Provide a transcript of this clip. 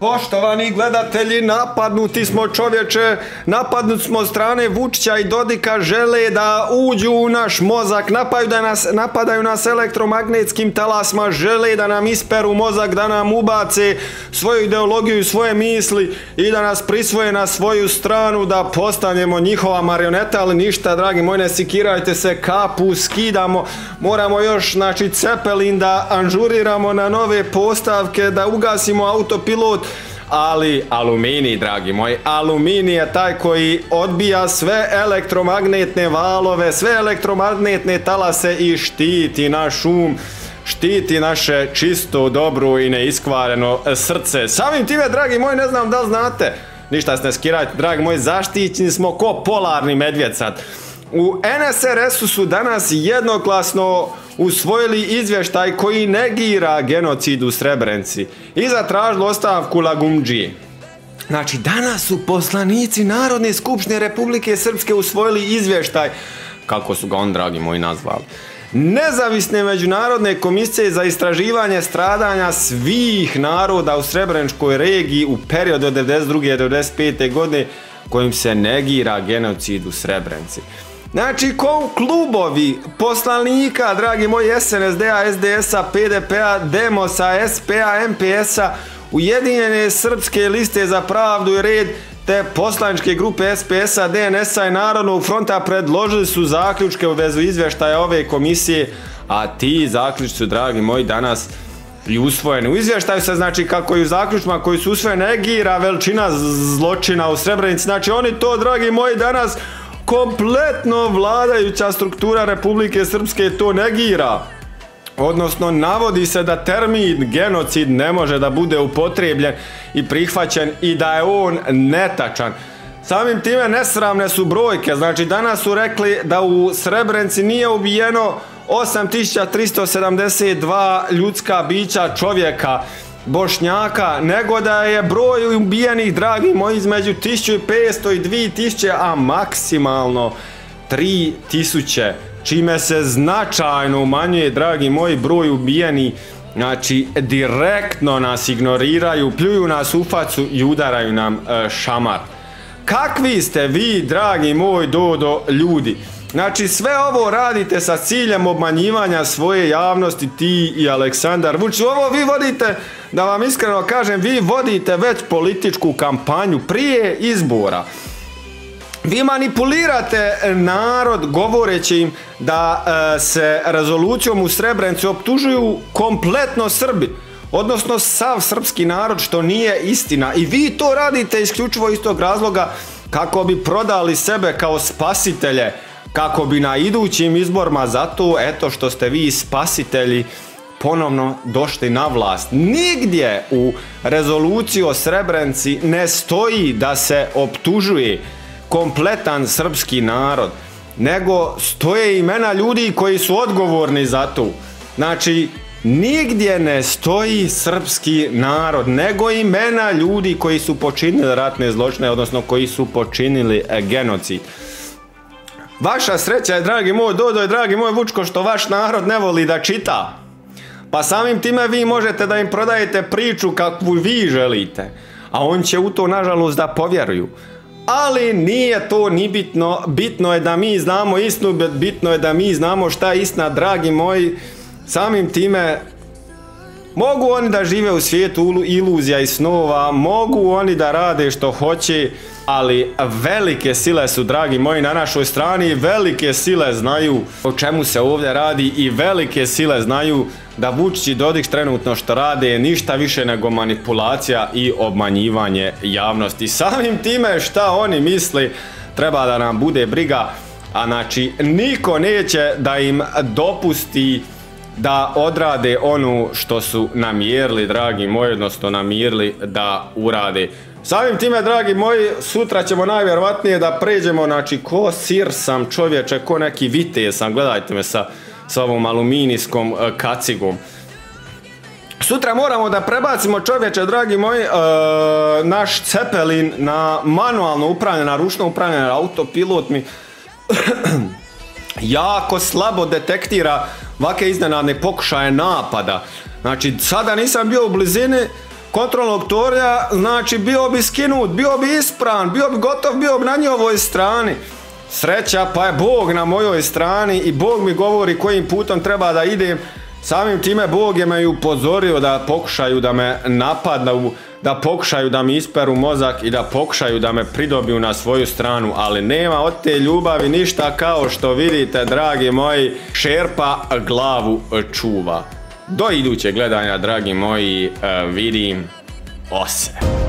Poštovani gledatelji, napadnuti smo, čovječe, napadnuti smo od strane Vučića i Dodika, žele da uđu u naš mozak, napadaju nas elektromagnetskim talasma, žele da nam isperu mozak, da nam ubace svoju ideologiju i svoje misli i da nas prisvoje na svoju stranu, da postanemo njihova marioneta, ali ništa, dragi moji, ne sikirajte se, kapu skidamo, moramo još, znači, Cepelin da anžuriramo na nove postavke, da ugasimo autopilot, ali aluminij, dragi moji, aluminij je taj koji odbija sve elektromagnetne valove, sve elektromagnetne talase i štiti naš um, štiti naše čisto, dobro i neiskvareno srce. Samim time, dragi moji, ne znam da znate, ništa se ne skirajte, dragi moji, zaštićeni smo ko polarni medvjed sad. U NSRS-u su danas jednoglasno usvojili izvještaj koji negira genocid u Srebrenici i zatražili ostavku Lagumđi. Znači, danas su poslanici Narodne skupštine Republike Srpske usvojili izvještaj, kako su ga on, dragi moji, nazvali, Nezavisne međunarodne komisije za istraživanje stradanja svih naroda u Srebreničkoj regiji u periodu od 1992. do 1995. godine, kojim se negira genocid u Srebrenici. Znači, kao klubovi poslanika, dragi moji, SNSD-a, SDS-a, PDP-a, Demosa, SP-a, MPS-a, Ujedinjene srpske liste za pravdu i red, te poslaničke grupe SPS-a, DNS-a i Narodnog fronta predložili su zaključke u vezi izvještaja ove komisije, a ti zaključci su, dragi moji, danas i usvojeni. U izvještaju se, znači, kako i u zaključima koji su usvojeni, negira veličina zločina u Srebrenici. Znači, oni to, dragi moji, danas kompletno vladajuća struktura Republike Srpske to negira, odnosno navodi se da termin genocid ne može da bude upotrijebljen i prihvaćen i da je on netačan. Samim time, nesramne su brojke, znači danas su rekli da u Srebrenici nije ubijeno 8372 ljudska bića, čovjeka, Bošnjaka, nego da je broj ubijenih, dragi moji, između 1500 i 2000, a maksimalno 3000, čime se značajno umanjuje, dragi moji, broj ubijeni. Znači, direktno nas ignoriraju, pljuju nas u facu i udaraju nam šamar. Kakvi ste vi, dragi moji, Dodo, ljudi? Znači, sve ovo radite sa ciljem obmanjivanja svoje javnosti, ti i Aleksandar Vučić. Ovo vi vodite, da vam iskreno kažem, vi vodite već političku kampanju prije izbora. Vi manipulirate narod govoreći im da se rezolucijom u Srebrenici optužuju kompletno Srbi, odnosno sav srpski narod, što nije istina. I vi to radite isključivo iz tog razloga kako bi prodali sebe kao spasitelje, kako bi na idućim izborima, zato eto što ste vi spasitelji, ponovno došli na vlast. Nigdje u rezoluciji o Srebrenici ne stoji da se optužuje kompletan srpski narod, nego stoje imena ljudi koji su odgovorni za to. Znači, nigdje ne stoji srpski narod, nego imena ljudi koji su počinili ratne zločine, odnosno koji su počinili genocid. Vaša sreća je, dragi moj Dodo i dragi moj Vučko, što vaš narod ne voli da čita. Pa samim time vi možete da im prodajete priču kakvu vi želite, a on će u to, nažalost, da povjeruju. Ali nije to ni bitno, bitno je da mi znamo istinu, bitno je da mi znamo šta je istina, dragi moji. Samim time, mogu oni da žive u svijetu iluzija i snova, mogu oni da rade što hoće, ali velike sile su, dragi moji, na našoj strani, velike sile znaju o čemu se ovdje radi i velike sile znaju da Vučić i Dodik trenutno što rade je ništa više nego manipulacija i obmanjivanje javnosti. Samim time, šta oni misli, treba da nam bude briga, a znači niko neće da im dopusti da odrade ono što su namjerili, dragi moji, odnosno namjerili da urade. Samim time, dragi moji, sutra ćemo najvjerovatnije da pređemo, znači, ko sir sam, čovječe, ko neki vitez sam, gledajte me sa ovom aluminijskom kacigom. Sutra moramo da prebacimo, čovječe, dragi moji, naš Cepelin na manualno upravljanje, na ručno upravljanje, autopilot mi jako slabo detektira ovake iznenadne pokušaje napada. Znači, sada nisam bio u blizini, kontrolnog tornja, znači bio bi skinut, bio bi ispran, bio bi gotov, bio bi na njihovoj strani. Sreća pa je Bog na mojoj strani i Bog mi govori kojim putom treba da idem. Samim time Bog je me upozorio da pokušaju da me napadnu, da pokušaju da mi isperu mozak i da pokušaju da me pridobiju na svoju stranu, ali nema od te ljubavi ništa, kao što vidite, dragi moji. Šerpa glavu čuva. Do idućeg gledanja, dragi moji, vidim se.